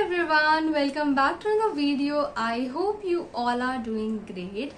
Hi everyone, welcome back to another video. I hope you all are doing great.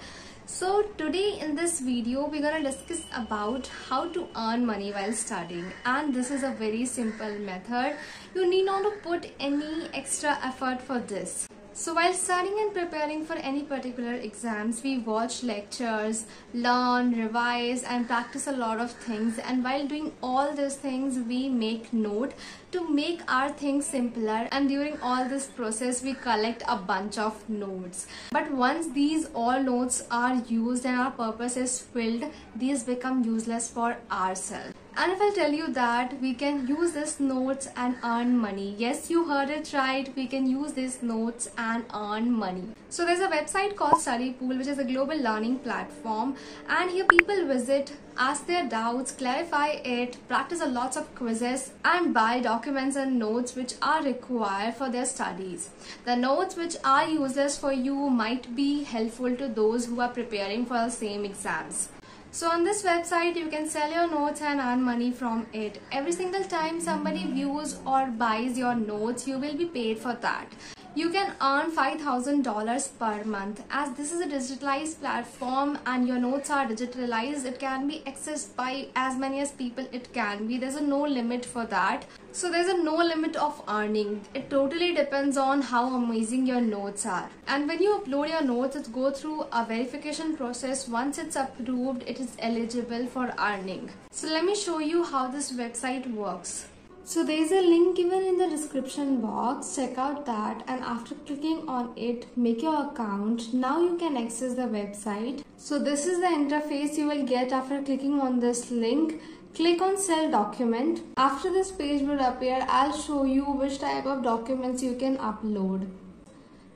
So today in this video we're gonna discuss about how to earn money while studying, and this is a very simple method. You need not to put any extra effort for this. So while studying and preparing for any particular exams, we watch lectures, learn, revise and practice a lot of things, and while doing all these things we make note to make our things simpler, and during all this process we collect a bunch of notes. But once these all notes are used and our purpose is filled, these become useless for ourselves. And if I tell you that we can use these notes and earn money, yes, you heard it right, we can use these notes and earn money. So there's a website called Study Pool, which is a global learning platform, and here people visit, ask their doubts, clarify it, practice a lots of quizzes and buy documents and notes which are required for their studies. The notes which are useless for you might be helpful to those who are preparing for the same exams. So on this website you can sell your notes and earn money from it. Every single time somebody views or buys your notes, you will be paid for that. You can earn $5,000 per month. As this is a digitalized platform and your notes are digitalized, it can be accessed by as many as people it can be. There's a no limit for that. So there's a no limit of earning. It totally depends on how amazing your notes are. And when you upload your notes, it goes through a verification process. Once it's approved, it is eligible for earning. So let me show you how this website works. So there is a link given in the description box, check out that, and after clicking on it, make your account. Now you can access the website. So this is the interface you will get after clicking on this link. Click on sell document. After this page would appear, I'll show you which type of documents you can upload.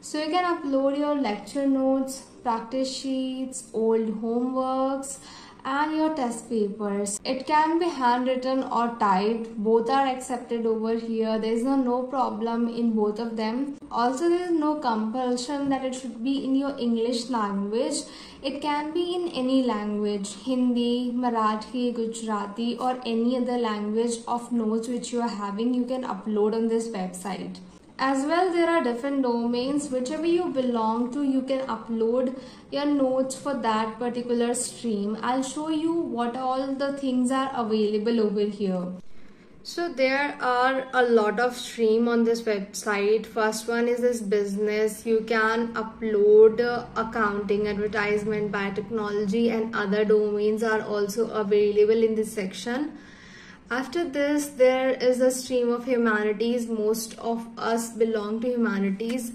So you can upload your lecture notes, practice sheets, old homeworks, and your test papers. It can be handwritten or typed, both are accepted over here. There is no problem in both of them. Also there is no compulsion that it should be in your English language. It can be in any language, Hindi, Marathi, Gujarati or any other language of notes which you are having, you can upload on this website. As well, there are different domains, whichever you belong to, you can upload your notes for that particular stream. I'll show you what all the things are available over here. So there are a lot of streams on this website. First one is this business. You can upload accounting, advertisement, biotechnology and other domains are also available in this section. After this, there is a stream of humanities. Most of us belong to humanities.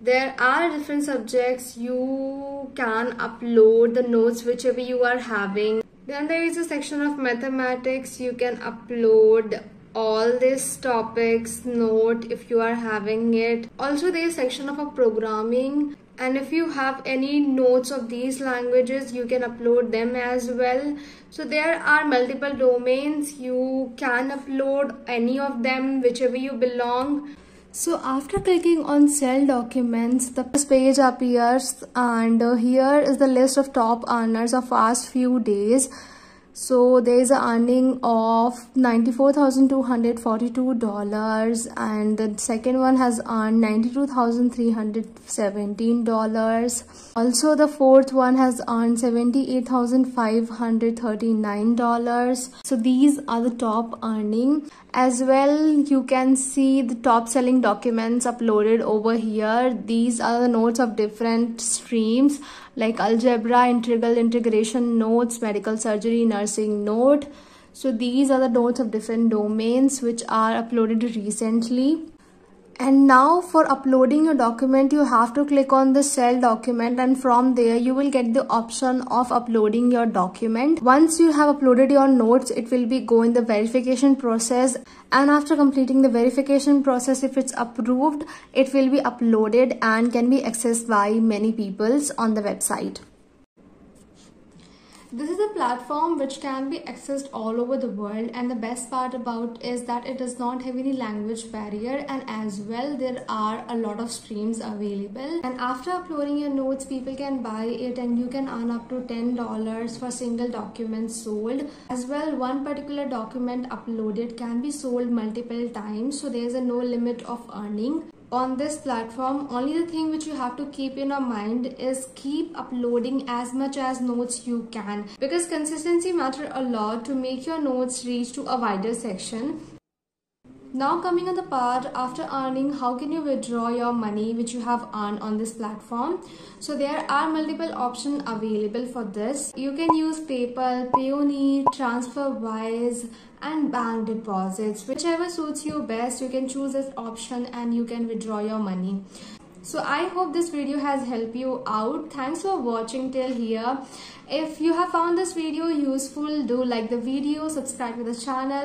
There are different subjects. You can upload the notes whichever you are having. Then there is a section of mathematics. You can upload all these topics, note if you are having it. Also there is a section of programming. And if you have any notes of these languages, you can upload them as well. So there are multiple domains. You can upload any of them, whichever you belong. So after clicking on sell documents, the page appears, and here is the list of top earners of past few days. So there is an earning of $94,242, and the second one has earned $92,317. Also the fourth one has earned $78,539. So these are the top earning. As well, you can see the top selling documents uploaded over here. These are the notes of different streams like algebra, integral, integration notes, medical surgery, nursing note. So these are the notes of different domains which are uploaded recently. And now for uploading your document, you have to click on the sell document, and from there you will get the option of uploading your document. Once you have uploaded your notes, it will be go in the verification process, and after completing the verification process, if it's approved, it will be uploaded and can be accessed by many peoples on the website. This is a platform which can be accessed all over the world, and the best part about is that it does not have any language barrier, and as well there are a lot of streams available. And after uploading your notes, people can buy it and you can earn up to $10 for single documents sold. As well, one particular document uploaded can be sold multiple times, so there is a no limit of earning. on this platform, only the thing which you have to keep in your mind is keep uploading as much as notes you can, because consistency matters a lot to make your notes reach to a wider section. Now coming on the part after earning, how can you withdraw your money which you have earned on this platform? So there are multiple options available for this. You can use PayPal, Payoneer, TransferWise and bank deposits. Whichever suits you best, you can choose this option and you can withdraw your money. So I hope this video has helped you out. Thanks for watching till here. If you have found this video useful, do like the video, subscribe to the channel.